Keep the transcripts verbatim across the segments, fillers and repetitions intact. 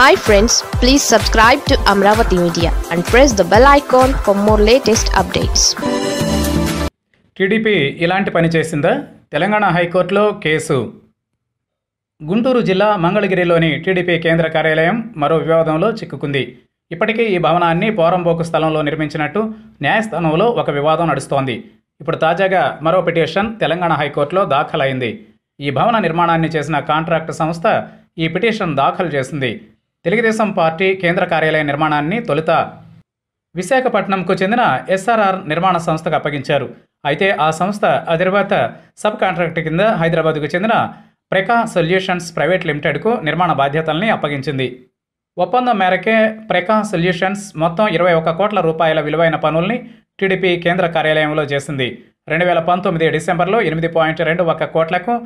Hi friends, please subscribe to Amravati Media and press the bell icon for more latest updates. TDP ఇలాంటి పని చేసిందా? తెలంగాణ హైకోర్టులో case. Guntur జిల్లా మంగళగిరిలోని టీడీపీ కేంద్ర కార్యాలయం మరో వివాదంలో చిక్కుకుంది. ఇప్పటికే ఈ భవనాన్ని పోరంబోకు స్థలంలో నిర్మించినట్టు న్యాయస్థానంలో ఒక వివాదం నడుస్తోంది. ఇప్పుడు తాజాగా మరో పిటిషన్ తెలంగాణ హైకోర్టులో దాఖలైంది. ఈ భవన నిర్మాణాన్ని చేసిన కాంట్రాక్ట్ సంస్థ ఈ పిటిషన్ దాఖలు చేసింది. తెలుగుదేశం పార్టీ కేంద్ర కార్యాలయ నిర్మాణాన్ని తొలుత విశాఖపట్నంకు చెందిన ఎస్ఆర్ఆర్ నిర్మాణ సంస్థకు అప్పగించారు. అయితే ఆ సంస్థ ఆ తర్వాత సబ్ కాంట్రాక్ట్ కింద హైదరాబాద్కు చెందిన ప్రకాష్ సొల్యూషన్స్ ప్రైవేట్ లిమిటెడ్కు నిర్మాణ బాధ్యతల్ని అప్పగించింది. ఒప్పందం మేరకే ప్రకాష్ సొల్యూషన్స్ మొత్తం ఇరవై ఒక్క కోట్ల రూపాయల విలువైన పనుల్ని టీడీపీ కేంద్ర కార్యాలయంలో చేసింది. రెండు వేల పంతొమ్మిది డిసెంబర్లో ఎనిమిది పాయింట్ రెండు ఒక్క కోట్లకు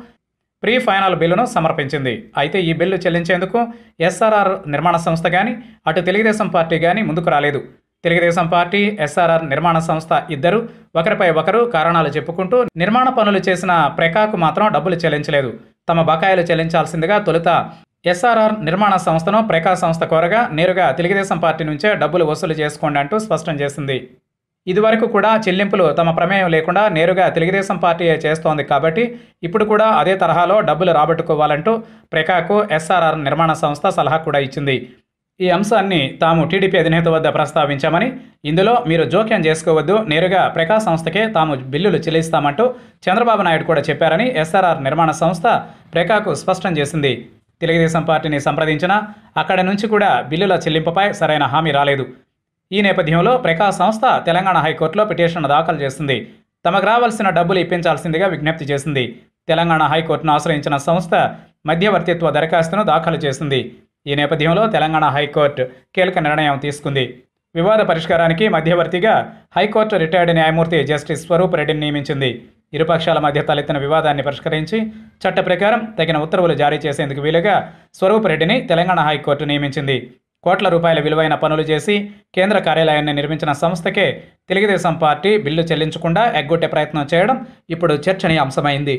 ప్రీ ఫైనల్ బిల్లును సమర్పించింది. అయితే ఈ బిల్లు చెల్లించేందుకు ఎస్ఆర్ఆర్ నిర్మాణ సంస్థ కానీ అటు తెలుగుదేశం పార్టీ కానీ ముందుకు రాలేదు. తెలుగుదేశం పార్టీ, ఎస్ఆర్ఆర్ నిర్మాణ సంస్థ ఇద్దరు ఒకరిపై ఒకరు కారణాలు చెప్పుకుంటూ నిర్మాణ పనులు చేసిన ప్రెకాకు మాత్రం డబ్బులు చెల్లించలేదు. తమ బకాయిలు చెల్లించాల్సిందిగా తొలుత ఎస్ఆర్ఆర్ నిర్మాణ సంస్థను ప్రెకా సంస్థ కోరగా నేరుగా తెలుగుదేశం పార్టీ నుంచే డబ్బులు వసూలు చేసుకోండి అంటూ స్పష్టం చేసింది. ఇదివరకు కూడా చెల్లింపులు తమ ప్రమేయం లేకుండా నేరుగా తెలుగుదేశం పార్టీయే చేస్తోంది కాబట్టి ఇప్పుడు కూడా అదే తరహాలో డబ్బులు రాబట్టుకోవాలంటూ ప్రెకాకు ఎస్ఆర్ఆర్ నిర్మాణ సంస్థ సలహా కూడా ఇచ్చింది. ఈ అంశాన్ని తాము టీడీపీ అధినేత వద్ద ప్రస్తావించామని, ఇందులో మీరు జోక్యం చేసుకోవద్దు, నేరుగా ప్రెకా సంస్థకే తాము బిల్లులు చెల్లిస్తామంటూ చంద్రబాబు నాయుడు కూడా చెప్పారని ఎస్ఆర్ఆర్ నిర్మాణ సంస్థ ప్రెకాకు స్పష్టం చేసింది. తెలుగుదేశం పార్టీని సంప్రదించినా అక్కడి నుంచి కూడా బిల్లుల చెల్లింపుపై సరైన హామీ రాలేదు. ఈ నేపథ్యంలో ప్రకాష్ సంస్థ తెలంగాణ హైకోర్టులో పిటిషన్ దాఖలు చేసింది. తమకు రావాల్సిన డబ్బులు ఇప్పించాల్సిందిగా విజ్ఞప్తి చేసింది. తెలంగాణ హైకోర్టును ఆశ్రయించిన సంస్థ మధ్యవర్తిత్వ దరఖాస్తును దాఖలు చేసింది. ఈ నేపథ్యంలో తెలంగాణ హైకోర్టు కీలక నిర్ణయం తీసుకుంది. వివాద పరిష్కారానికి మధ్యవర్తిగా హైకోర్టు రిటైర్డ్ న్యాయమూర్తి జస్టిస్ స్వరూప్ రెడ్డిని నియమించింది. ఇరుపక్షాల మధ్య తలెత్తిన వివాదాన్ని పరిష్కరించి చట్ట ప్రకారం తగిన ఉత్తర్వులు జారీ చేసేందుకు వీలుగా స్వరూప్ రెడ్డిని తెలంగాణ హైకోర్టు నియమించింది. కోట్ల రూపాయల విలువైన పనులు చేసి కేంద్ర కార్యాలయాన్ని నిర్మించిన సంస్థకే తెలుగుదేశం పార్టీ బిల్లు చెల్లించకుండా ఎగ్గొట్టే ప్రయత్నం చేయడం ఇప్పుడు చర్చనీయాంశమైంది.